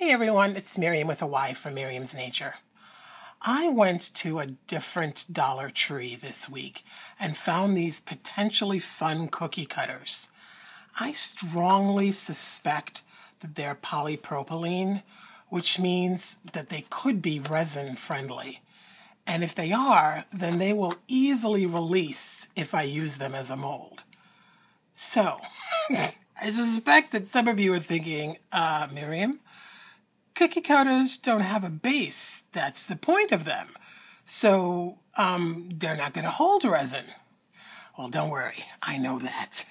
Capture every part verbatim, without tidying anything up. Hey everyone, it's Myriam with a Y from Myriam's Nature. I went to a different Dollar Tree this week and found these potentially fun cookie cutters. I strongly suspect that they're polypropylene, which means that they could be resin friendly. And if they are, then they will easily release if I use them as a mold. So, I suspect that some of you are thinking, uh, Myriam, cookie cutters don't have a base. That's the point of them. So um, they're not going to hold resin. Well, don't worry. I know that.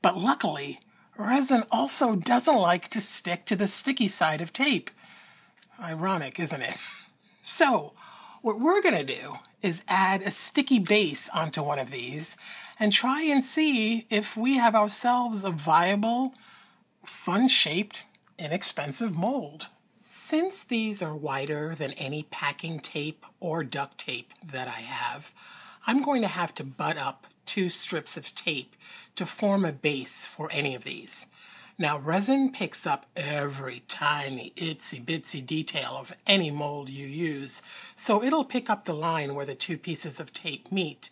But luckily, resin also doesn't like to stick to the sticky side of tape. Ironic, isn't it? So what we're going to do is add a sticky base onto one of these and try and see if we have ourselves a viable, fun-shaped, inexpensive mold. Since these are wider than any packing tape or duct tape that I have, I'm going to have to butt up two strips of tape to form a base for any of these. Now, resin picks up every tiny itsy-bitsy detail of any mold you use, so it'll pick up the line where the two pieces of tape meet,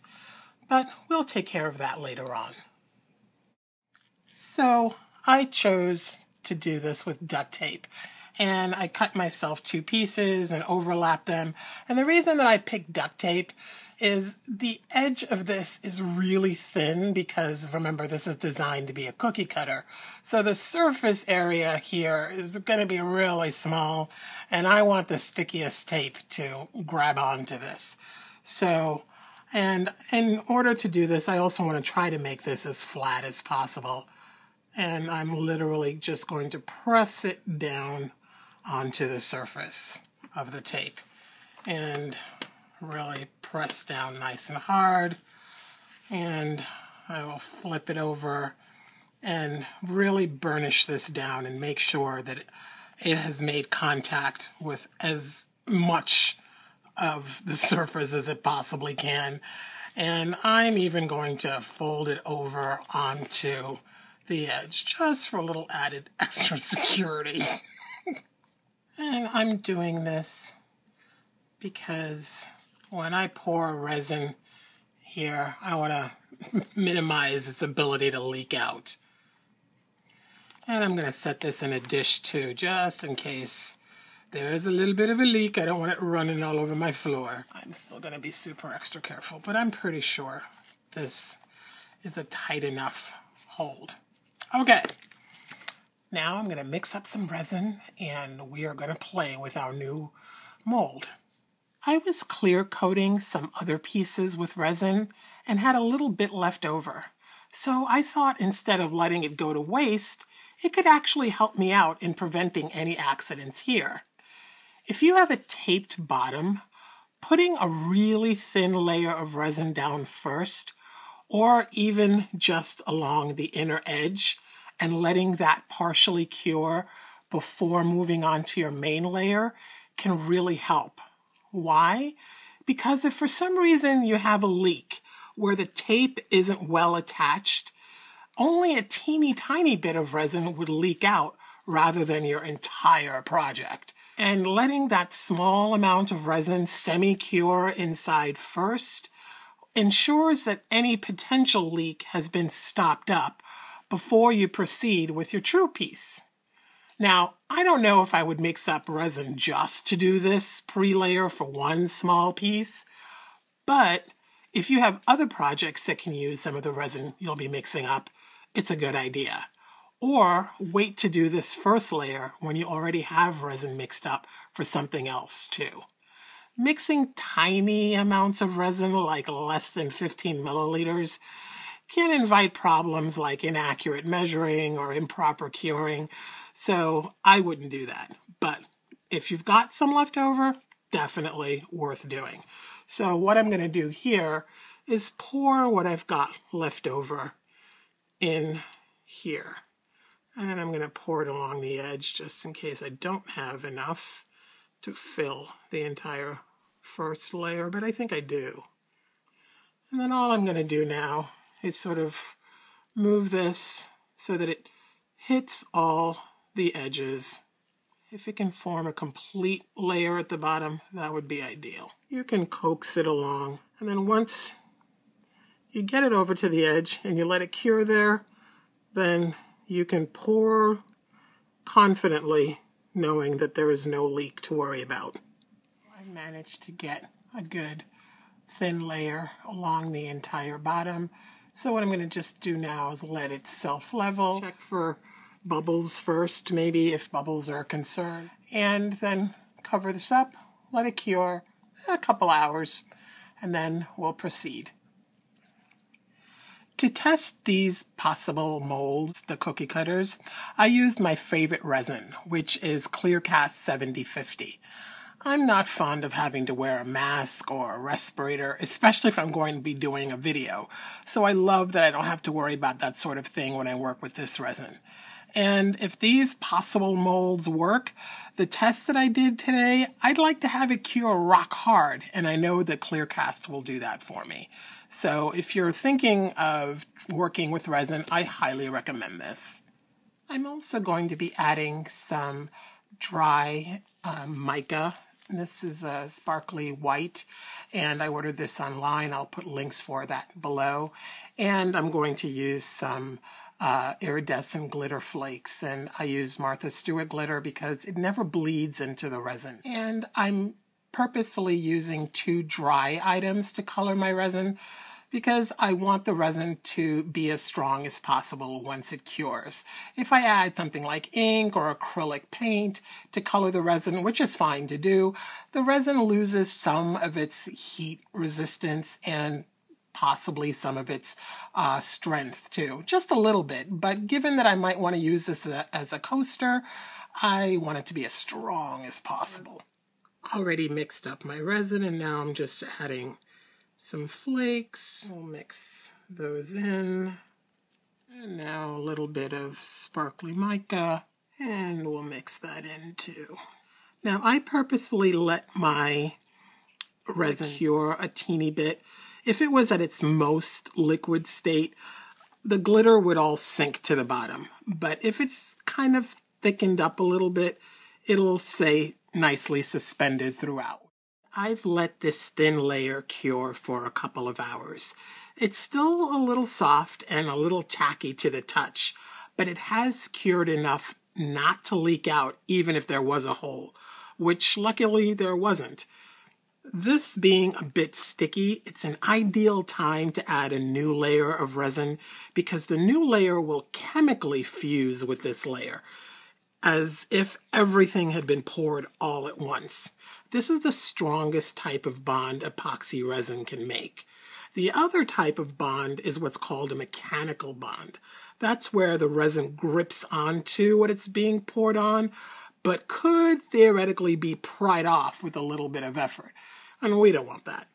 but we'll take care of that later on. So, I chose to do this with duct tape. And I cut myself two pieces and overlap them. And the reason that I picked duct tape is the edge of this is really thin because, remember, this is designed to be a cookie cutter. So the surface area here is going to be really small, and I want the stickiest tape to grab onto this. So, and in order to do this, I also want to try to make this as flat as possible. And I'm literally just going to press it down onto the surface of the tape and really press down nice and hard, and I will flip it over and really burnish this down and make sure that it has made contact with as much of the surface as it possibly can. And I'm even going to fold it over onto the edge just for a little added extra security. And I'm doing this because when I pour resin here, I want to minimize its ability to leak out. And I'm going to set this in a dish too, just in case there is a little bit of a leak. I don't want it running all over my floor. I'm still going to be super extra careful, but I'm pretty sure this is a tight enough hold. Okay, now I'm going to mix up some resin and we are going to play with our new mold. I was clear coating some other pieces with resin and had a little bit left over. So I thought instead of letting it go to waste, it could actually help me out in preventing any accidents here. If you have a taped bottom, putting a really thin layer of resin down first, or even just along the inner edge and letting that partially cure before moving on to your main layer can really help. Why? Because if for some reason you have a leak where the tape isn't well attached, only a teeny tiny bit of resin would leak out rather than your entire project. And letting that small amount of resin semi-cure inside first ensures that any potential leak has been stopped up before you proceed with your true piece. Now, I don't know if I would mix up resin just to do this pre-layer for one small piece, but if you have other projects that can use some of the resin you'll be mixing up, it's a good idea. Or wait to do this first layer when you already have resin mixed up for something else too. Mixing tiny amounts of resin, like less than fifteen milliliters, can invite problems like inaccurate measuring or improper curing, so I wouldn't do that. But if you've got some left over, definitely worth doing. So what I'm going to do here is pour what I've got left over in here. And I'm going to pour it along the edge just in case I don't have enough to fill the entire first layer, but I think I do. And then all I'm going to do now is sort of move this so that it hits all the edges If it can form a complete layer at the bottom, that would be ideal. You can coax it along, and then once you get it over to the edge and you let it cure there, then you can pour confidently, knowing that there is no leak to worry about. I managed to get a good thin layer along the entire bottom. So what I'm going to just do now is let it self-level. Check for bubbles first, maybe, if bubbles are a concern. And then cover this up, let it cure a couple hours, and then we'll proceed. To test these possible molds, the cookie cutters, I used my favorite resin, which is ClearCast seventy fifty. I'm not fond of having to wear a mask or a respirator, especially if I'm going to be doing a video. So I love that I don't have to worry about that sort of thing when I work with this resin. And if these possible molds work, the test that I did today, I'd like to have it cure rock hard, and I know that ClearCast will do that for me. So if you're thinking of working with resin, I highly recommend this. I'm also going to be adding some dry uh, mica. This is a sparkly white, and I ordered this online. I'll put links for that below. And I'm going to use some uh, iridescent glitter flakes. And I use Martha Stewart glitter because it never bleeds into the resin. And I'm purposefully using two dry items to color my resin because I want the resin to be as strong as possible once it cures. If I add something like ink or acrylic paint to color the resin, which is fine to do, the resin loses some of its heat resistance and possibly some of its uh, strength too, just a little bit. But given that I might want to use this as a, as a coaster, I want it to be as strong as possible. Already mixed up my resin, and now I'm just adding some flakes. We'll mix those in, and now a little bit of sparkly mica, and we'll mix that in too. Now I purposefully let my resin cure a teeny bit. If it was at its most liquid state, the glitter would all sink to the bottom, but if it's kind of thickened up a little bit, it'll stay nicely suspended throughout. I've let this thin layer cure for a couple of hours. It's still a little soft and a little tacky to the touch, but it has cured enough not to leak out even if there was a hole, which luckily there wasn't. This being a bit sticky, it's an ideal time to add a new layer of resin because the new layer will chemically fuse with this layer, as if everything had been poured all at once. This is the strongest type of bond epoxy resin can make. The other type of bond is what's called a mechanical bond. That's where the resin grips onto what it's being poured on, but could theoretically be pried off with a little bit of effort. And we don't want that.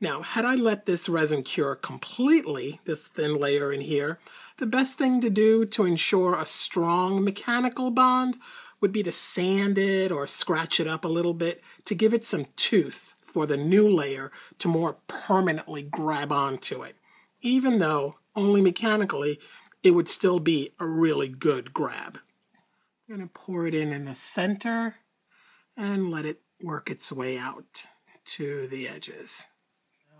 Now, had I let this resin cure completely, this thin layer in here, the best thing to do to ensure a strong mechanical bond would be to sand it or scratch it up a little bit to give it some tooth for the new layer to more permanently grab onto it. Even though, only mechanically, it would still be a really good grab. I'm going to pour it in in the center and let it work its way out to the edges.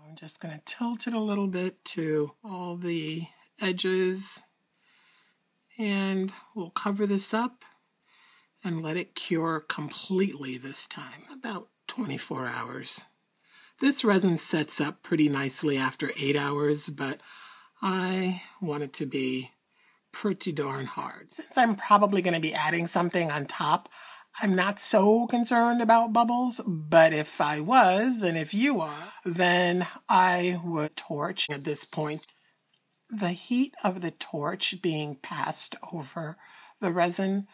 I'm just going to tilt it a little bit to all the edges, and we'll cover this up and let it cure completely this time, about twenty-four hours. This resin sets up pretty nicely after eight hours, but I want it to be pretty darn hard. Since I'm probably going to be adding something on top, I'm not so concerned about bubbles, but if I was, and if you are, then I would torch at this point. The heat of the torch being passed over the resin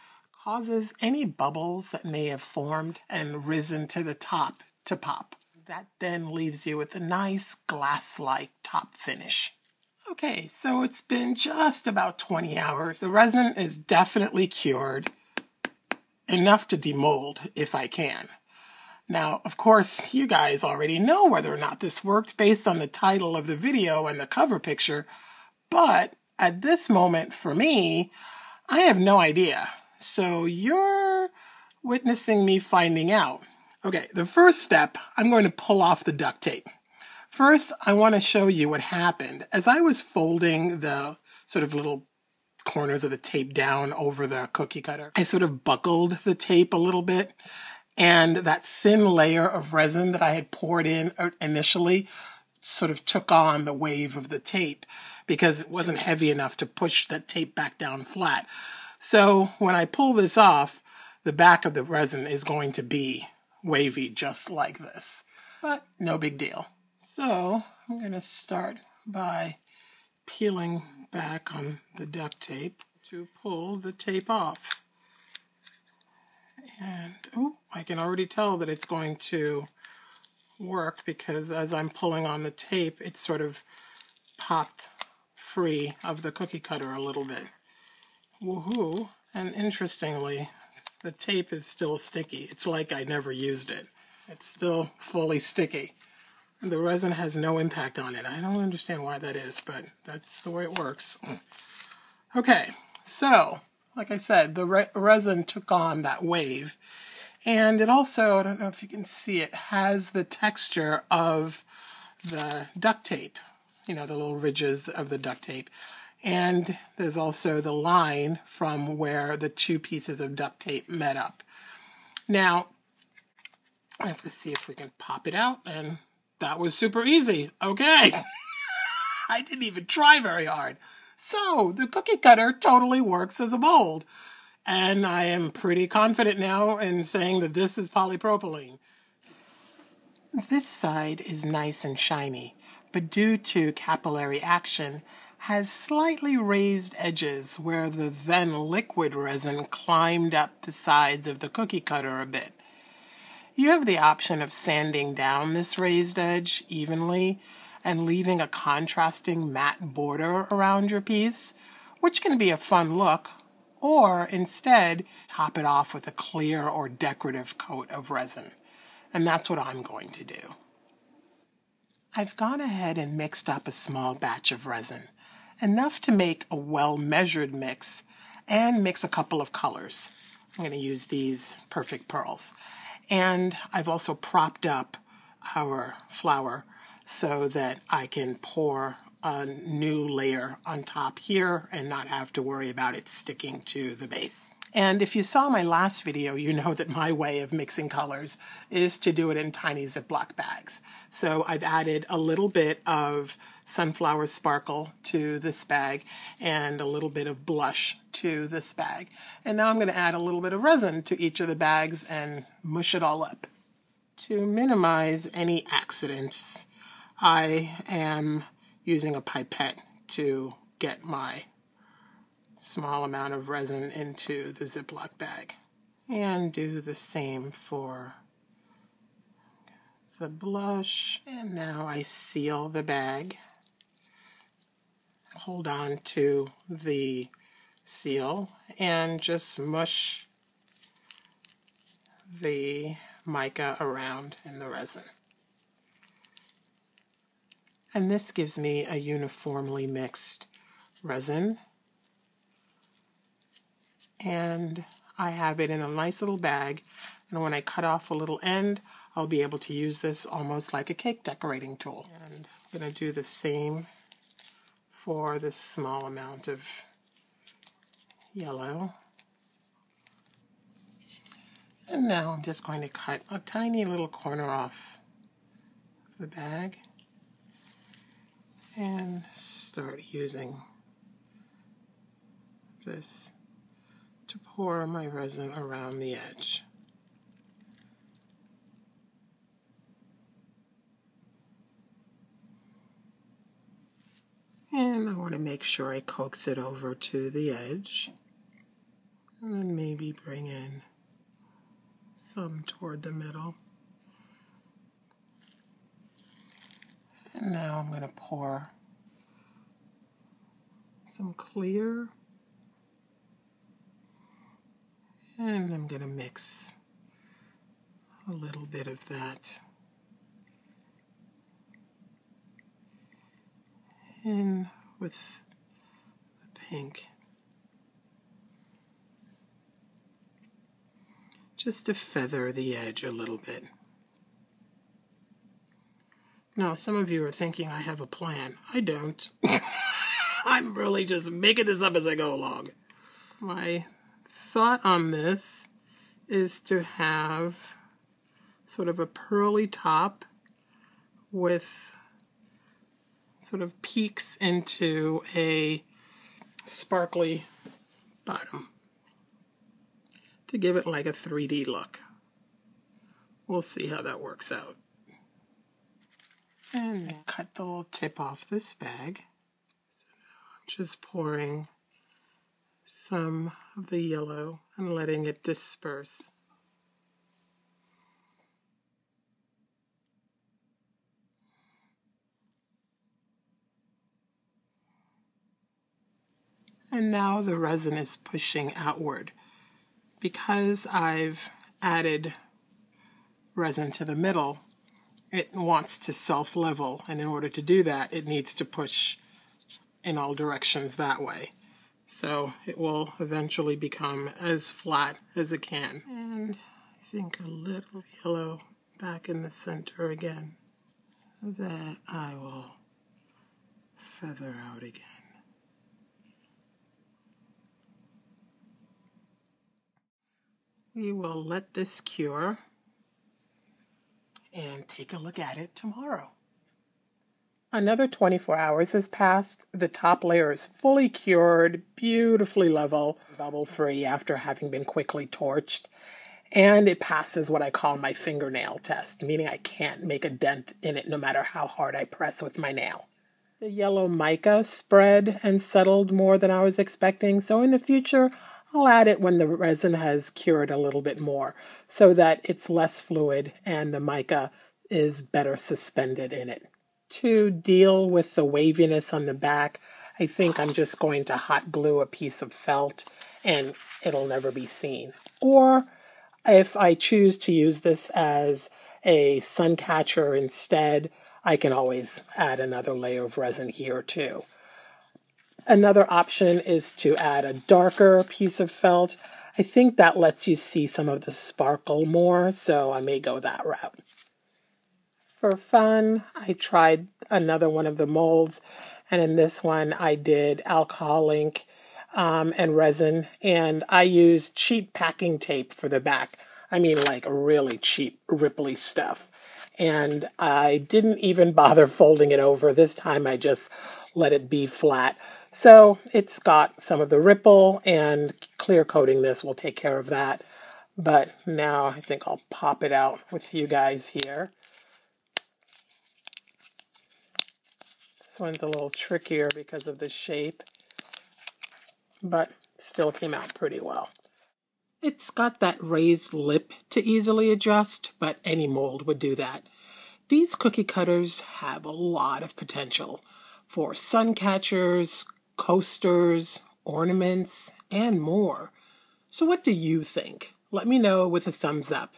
causes any bubbles that may have formed and risen to the top to pop. That then leaves you with a nice glass-like top finish. Okay, so it's been just about twenty hours. The resin is definitely cured. Enough to demold if I can. Now, of course, you guys already know whether or not this worked based on the title of the video and the cover picture, but at this moment, for me, I have no idea. So your witnessing me finding out. Okay, the first step, I'm going to pull off the duct tape. First, I want to show you what happened. As I was folding the sort of little corners of the tape down over the cookie cutter, I sort of buckled the tape a little bit, and that thin layer of resin that I had poured in initially sort of took on the wave of the tape because it wasn't heavy enough to push that tape back down flat. So when I pull this off, the back of the resin is going to be wavy just like this, but no big deal. So I'm going to start by peeling back on the duct tape to pull the tape off. And oh, I can already tell that it's going to work because as I'm pulling on the tape, it's sort of popped free of the cookie cutter a little bit. Woohoo! And interestingly, the tape is still sticky. It's like I never used it. It's still fully sticky. The resin has no impact on it. I don't understand why that is, but that's the way it works. Okay, so like I said, the re resin took on that wave. And it also, I don't know if you can see it, has the texture of the duct tape. You know, the little ridges of the duct tape. And there's also the line from where the two pieces of duct tape met up. Now, I have to see if we can pop it out, and that was super easy. Okay. I didn't even try very hard. So, the cookie cutter totally works as a mold. And I am pretty confident now in saying that this is polypropylene. This side is nice and shiny, but due to capillary action, has slightly raised edges where the then liquid resin climbed up the sides of the cookie cutter a bit. You have the option of sanding down this raised edge evenly and leaving a contrasting matte border around your piece, which can be a fun look, or instead top it off with a clear or decorative coat of resin. And that's what I'm going to do. I've gone ahead and mixed up a small batch of resin, enough to make a well-measured mix and mix a couple of colors. I'm going to use these Perfect Pearls. And I've also propped up our flower so that I can pour a new layer on top here and not have to worry about it sticking to the base. And if you saw my last video, you know that my way of mixing colors is to do it in tiny Ziploc bags. So I've added a little bit of sunflower sparkle to this bag and a little bit of blush to this bag. And now I'm going to add a little bit of resin to each of the bags and mush it all up. To minimize any accidents, I am using a pipette to get my small amount of resin into the Ziploc bag. And do the same for the blush. And now I seal the bag. Hold on to the seal and just mush the mica around in the resin. And this gives me a uniformly mixed resin. And I have it in a nice little bag, and when I cut off a little end, I'll be able to use this almost like a cake decorating tool. And I'm going to do the same for this small amount of yellow. And now I'm just going to cut a tiny little corner off the bag and start using this to pour my resin around the edge. And I want to make sure I coax it over to the edge. And then maybe bring in some toward the middle. And now I'm going to pour some clear. And I'm going to mix a little bit of that in with the pink. just to feather the edge a little bit. Now, some of you are thinking I have a plan. I don't. I'm really just making this up as I go along. My thought on this is to have sort of a pearly top with sort of peaks into a sparkly bottom to give it like a three D look. We'll see how that works out. And cut the little tip off this bag. So now I'm just pouring some of the yellow and letting it disperse. And now the resin is pushing outward. Because I've added resin to the middle, it wants to self-level, and in order to do that, it needs to push in all directions that way. So it will eventually become as flat as it can. And I think a little yellow back in the center again that I will feather out again. We will let this cure and take a look at it tomorrow. Another twenty-four hours has passed. The top layer is fully cured, beautifully level, bubble-free after having been quickly torched. And it passes what I call my fingernail test, meaning I can't make a dent in it no matter how hard I press with my nail. The yellow mica spread and settled more than I was expecting, so in the future, I'll add it when the resin has cured a little bit more so that it's less fluid and the mica is better suspended in it. To deal with the waviness on the back, I think I'm just going to hot glue a piece of felt and it'll never be seen. Or if I choose to use this as a sun catcher instead, I can always add another layer of resin here too. Another option is to add a darker piece of felt. I think that lets you see some of the sparkle more, so I may go that route. For fun, I tried another one of the molds, and in this one I did alcohol ink um, and resin, and I used cheap packing tape for the back. I mean, like really cheap, ripply stuff. And I didn't even bother folding it over. This time I just let it be flat. So it's got some of the ripple, and clear coating this will take care of that. But now I think I'll pop it out with you guys here. This one's a little trickier because of the shape, but still came out pretty well. It's got that raised lip to easily adjust, but any mold would do that. These cookie cutters have a lot of potential for sun catchers, coasters, ornaments, and more. So what do you think? Let me know with a thumbs up.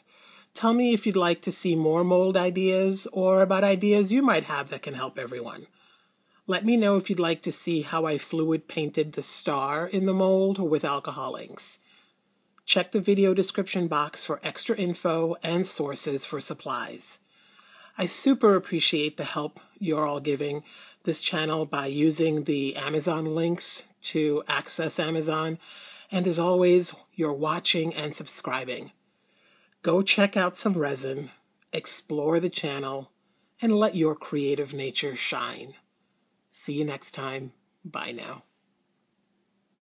Tell me if you'd like to see more mold ideas or about ideas you might have that can help everyone. Let me know if you'd like to see how I fluid painted the star in the mold with alcohol inks. Check the video description box for extra info and sources for supplies. I super appreciate the help you're all giving this channel by using the Amazon links to access Amazon, and as always, you're watching and subscribing. Go check out some resin, explore the channel, and let your creative nature shine. See you next time. Bye now.